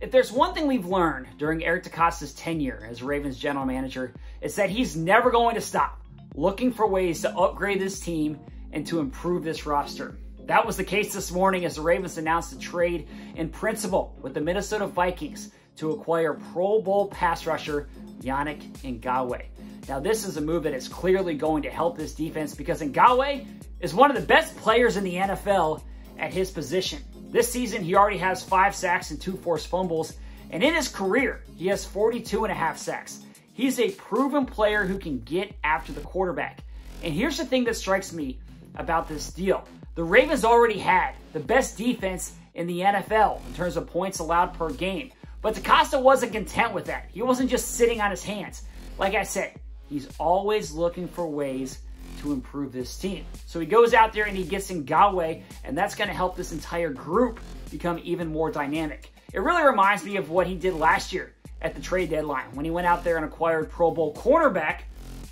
If there's one thing we've learned during Eric DeCosta's tenure as Ravens general manager, it's that he's never going to stop looking for ways to upgrade this team and to improve this roster. That was the case this morning as the Ravens announced a trade in principle with the Minnesota Vikings to acquire Pro Bowl pass rusher Yannick Ngakoue. Now, this is a move that is clearly going to help this defense because Ngakoue is one of the best players in the NFL at his position. This season, he already has 5 sacks and 2 forced fumbles, and in his career, he has 42.5 sacks. He's a proven player who can get after the quarterback. And here's the thing that strikes me about this deal. The Ravens already had the best defense in the NFL in terms of points allowed per game. But DeCosta wasn't content with that. He wasn't just sitting on his hands. Like I said, he's always looking for ways to improve this team. So he goes out there and he gets Ngakoue, and that's going to help this entire group become even more dynamic. It really reminds me of what he did last year at the trade deadline when he went out there and acquired Pro Bowl cornerback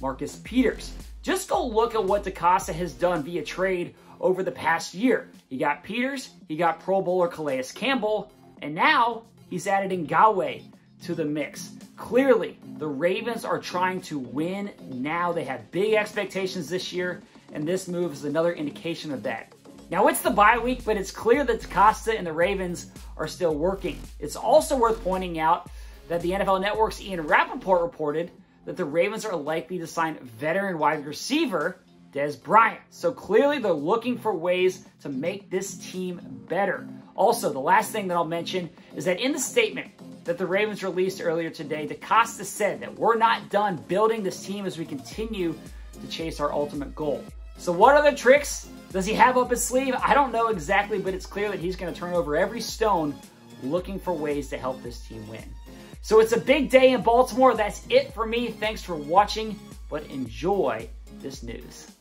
Marcus Peters. Just go look at what DeCosta has done via trade over the past year. He got Peters, he got Pro Bowler Calais Campbell, and now he's added Ngakoue to the mix. Clearly, the Ravens are trying to win now. They have big expectations this year, and this move is another indication of that. Now, it's the bye week, but it's clear that DeCosta and the Ravens are still working. It's also worth pointing out that the NFL Network's Ian Rappaport reported that the Ravens are likely to sign veteran wide receiver Dez Bryant. So clearly, they're looking for ways to make this team better. Also, the last thing that I'll mention is that in the statement that the Ravens released earlier today, DeCosta said that we're not done building this team as we continue to chase our ultimate goal. So what other tricks does he have up his sleeve? I don't know exactly, but it's clear that he's going to turn over every stone looking for ways to help this team win. So it's a big day in Baltimore. That's it for me. Thanks for watching, but enjoy this news.